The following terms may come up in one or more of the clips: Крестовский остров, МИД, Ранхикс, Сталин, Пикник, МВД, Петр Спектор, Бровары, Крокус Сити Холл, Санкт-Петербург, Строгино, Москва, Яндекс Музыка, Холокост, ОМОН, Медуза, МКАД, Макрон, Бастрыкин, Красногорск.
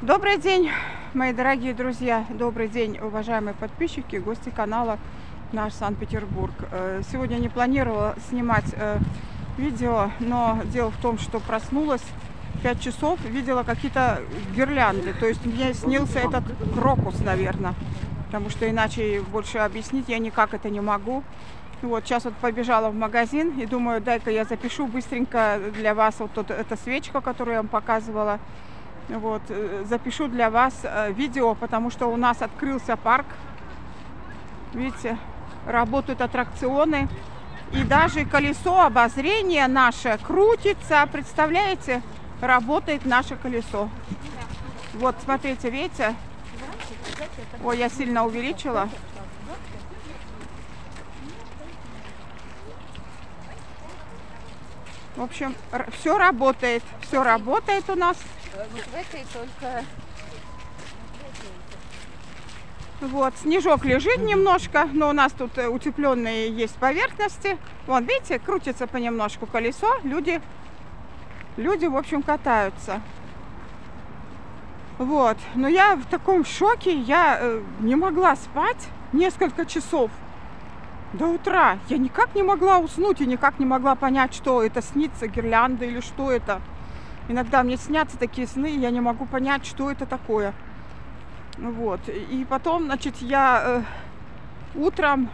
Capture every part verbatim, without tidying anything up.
Добрый день, мои дорогие друзья. Добрый день, уважаемые подписчики, гости канала «Наш Санкт-Петербург». Сегодня не планировала снимать видео, но дело в том, что проснулась в пять часов, видела какие-то гирлянды. То есть мне снился этот крокус, наверное, потому что иначе больше объяснить я никак это не могу. Вот, сейчас вот побежала в магазин и думаю, дай-ка я запишу быстренько для вас вот тут, эта свечка, которую я вам показывала. Вот, запишу для вас видео, потому что у нас открылся парк. Видите, работают аттракционы. И даже колесо обозрения наше крутится, представляете? Работает наше колесо. Вот, смотрите, видите? Ой, я сильно увеличила. В общем, все работает. Все работает у нас. Вот в этой только... Вот, снежок лежит немножко, но у нас тут утепленные есть поверхности. Вон, видите, крутится понемножку колесо. Люди, люди, в общем, катаются. Вот, но я в таком шоке, я э, не могла спать несколько часов до утра. Я никак не могла уснуть и никак не могла понять, что это снится, гирлянда или что это. Иногда мне снятся такие сны, и я не могу понять, что это такое. Вот. И потом, значит, я э, утром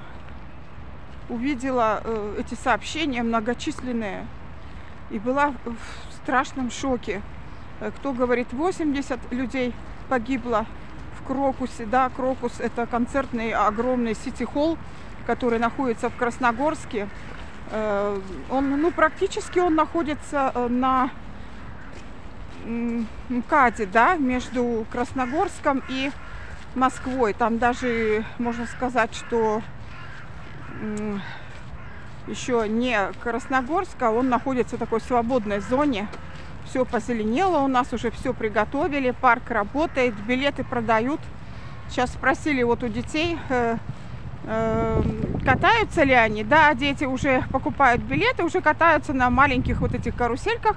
увидела э, эти сообщения многочисленные и была в страшном шоке. Кто говорит, восемьдесят людей погибло в Крокусе. Да, Крокус – это концертный огромный Сити Холл, который находится в Красногорске. Э, он, ну, практически он находится на... МКАДе, да, между Красногорском и Москвой. Там даже можно сказать, что еще не Красногорск, а он находится в такой свободной зоне. Все позеленело, у нас уже все приготовили, парк работает, билеты продают. Сейчас спросили вот у детей, э, э, катаются ли они. Да, дети уже покупают билеты, уже катаются на маленьких вот этих карусельках.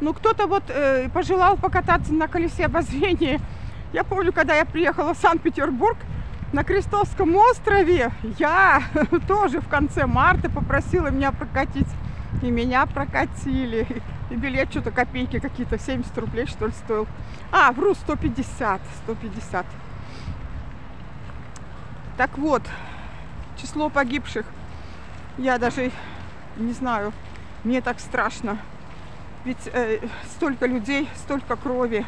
Ну, кто-то вот э, пожелал покататься на колесе обозрения. Я помню, когда я приехала в Санкт-Петербург, на Крестовском острове, я тоже в конце марта попросила меня прокатить. И меня прокатили. И билет что-то копейки какие-то, семьдесят рублей, что ли, стоил. А, вру, сто пятьдесят. Так вот, число погибших. Я даже не знаю, мне так страшно. Ведь э, столько людей, столько крови.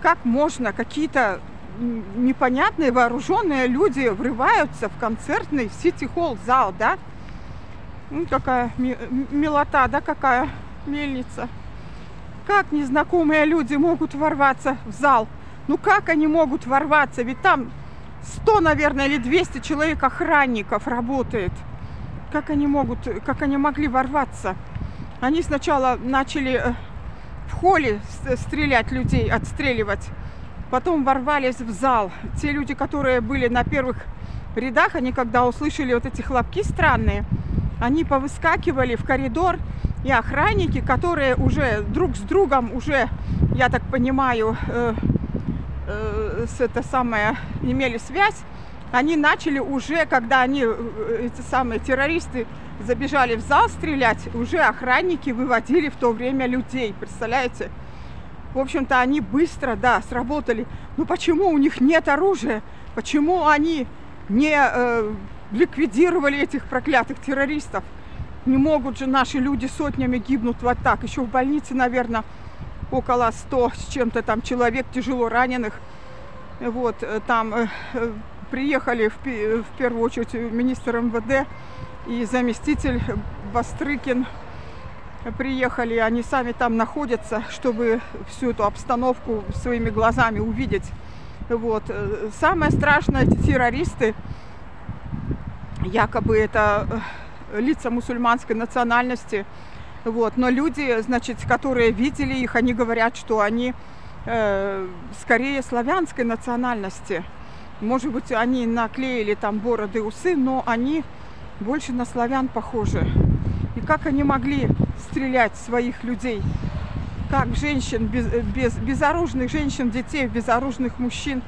Как можно? Какие-то непонятные вооруженные люди врываются в концертный сити-холл зал, да? Ну, какая милота, да, какая мельница. Как незнакомые люди могут ворваться в зал? Ну, как они могут ворваться? Ведь там сто, наверное, или двести человек охранников работает. Как они могут, как они могли ворваться? Они сначала начали в холле стрелять людей, отстреливать. Потом ворвались в зал. Те люди, которые были на первых рядах, они когда услышали вот эти хлопки странные, они повыскакивали в коридор. И охранники, которые уже друг с другом, уже, я так понимаю, э, э, с это самое, имели связь, они начали уже, когда они, эти самые террористы, забежали в зал стрелять, уже охранники выводили в то время людей, представляете? В общем-то, они быстро, да, сработали. Но почему у них нет оружия? Почему они не э, ликвидировали этих проклятых террористов? Не могут же наши люди сотнями гибнуть вот так. Еще в больнице, наверное, около ста с чем-то там человек тяжело раненых. Вот, там... Э, приехали в, в первую очередь министр МВД и заместитель Бастрыкин. Приехали, они сами там находятся, чтобы всю эту обстановку своими глазами увидеть. Вот. Самое страшное, эти террористы, якобы это лица мусульманской национальности. Вот. Но люди, значит, которые видели их, они говорят, что они э, скорее славянской национальности. Может быть, они наклеили там бороды, усы, но они больше на славян похожи. И как они могли стрелять в своих людей? как женщин, без, без, безоружных женщин, детей, безоружных мужчин,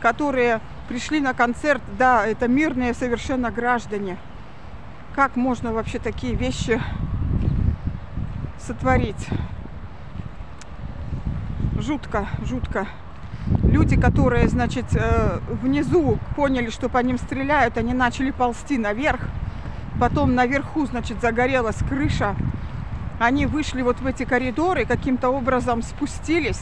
которые пришли на концерт, да, это мирные совершенно граждане. Как можно вообще такие вещи сотворить? Жутко, жутко. Люди, которые, значит, внизу поняли, что по ним стреляют, они начали ползти наверх. Потом наверху, значит, загорелась крыша. Они вышли вот в эти коридоры, каким-то образом спустились.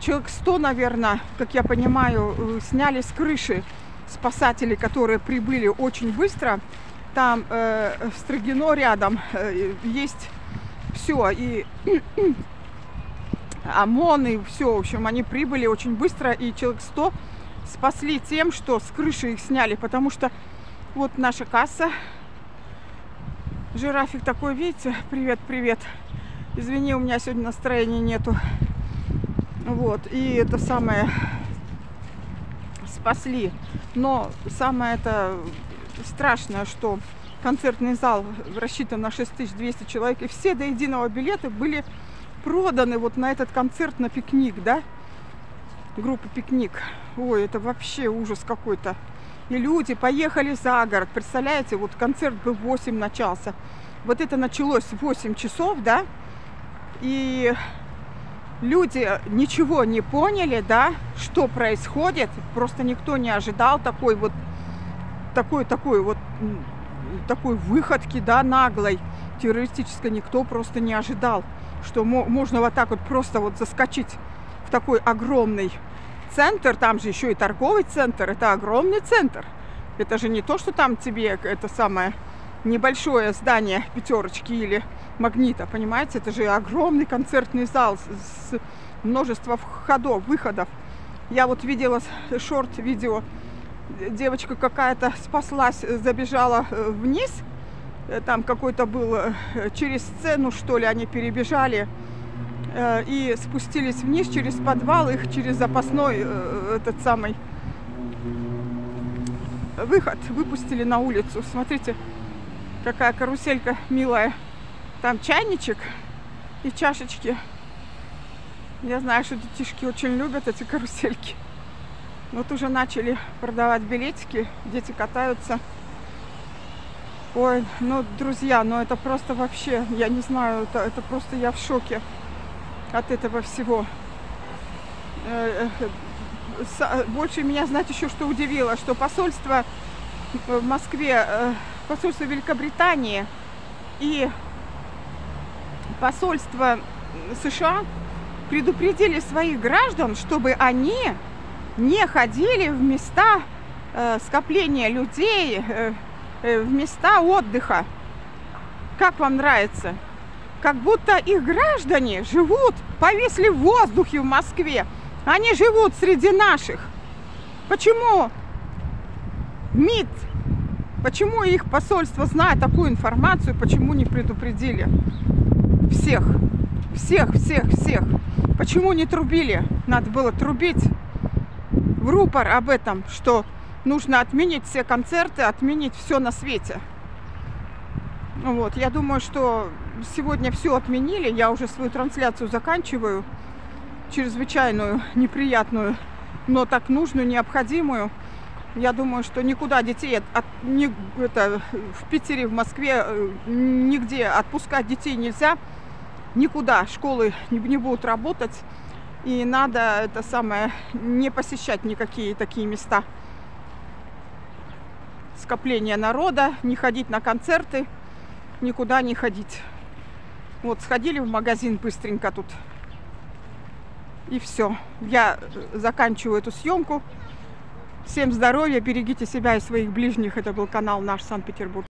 Человек сто, наверное, как я понимаю, сняли с крыши спасатели, которые прибыли очень быстро. Там э, в Строгино рядом э, есть все, и ОМОН, и все. В общем, они прибыли очень быстро, и человек сто спасли тем, что с крыши их сняли, потому что вот наша касса. Жирафик такой, видите, привет, привет. Извини, у меня сегодня настроения нету. Вот, и это самое спасли. Но самое это страшное, что концертный зал рассчитан на шесть тысяч двести человек. И все до единого билеты были проданы вот на этот концерт, на пикник, да? Группа «Пикник». Ой, это вообще ужас какой-то. И люди поехали за город. Представляете, вот концерт бы в восемь начался. Вот это началось в восемь часов, да? И люди ничего не поняли, да, что происходит. Просто никто не ожидал такой вот, такой, такой вот, такой выходки, да, наглой, террористической. Никто просто не ожидал, что можно вот так вот просто вот заскочить в такой огромный центр, там же еще и торговый центр, это огромный центр. Это же не то, что там тебе это самое небольшое здание пятерочки или магнита, понимаете? Это же огромный концертный зал с множеством входов, выходов. Я вот видела шорт-видео, девочка какая-то спаслась, забежала вниз, там какой-то был через сцену, что ли, они перебежали и спустились вниз через подвал, их через запасной этот самый выход выпустили на улицу. Смотрите, какая каруселька милая. Там чайничек и чашечки. Я знаю, что детишки очень любят эти карусельки. Вот уже начали продавать билетики, дети катаются. Ой, ну, друзья, ну это просто вообще, я не знаю, это, это просто я в шоке от этого всего. Больше меня, знаете, еще что удивило, что посольство в Москве, посольство Великобритании и посольство США предупредили своих граждан, чтобы они не ходили в места скопления людей, в места отдыха. Как вам нравится? Как будто их граждане живут, повисли в воздухе в Москве. Они живут среди наших. Почему МИД, почему их посольство, зная такую информацию, почему не предупредили всех, всех, всех, всех? Почему не трубили? Надо было трубить в рупор об этом, что нужно отменить все концерты, отменить все на свете. Вот, я думаю, что сегодня все отменили. Я уже свою трансляцию заканчиваю. Чрезвычайную, неприятную, но так нужную, необходимую. Я думаю, что никуда детей от, от, не, это, в Питере, в Москве, нигде отпускать детей нельзя. Никуда школы не, не будут работать. И надо это самое не посещать никакие такие места. Скопление народа, не ходить на концерты, никуда не ходить. Вот, сходили в магазин быстренько тут. И все. Я заканчиваю эту съемку. Всем здоровья, берегите себя и своих ближних. Это был канал «Наш Санкт-Петербург».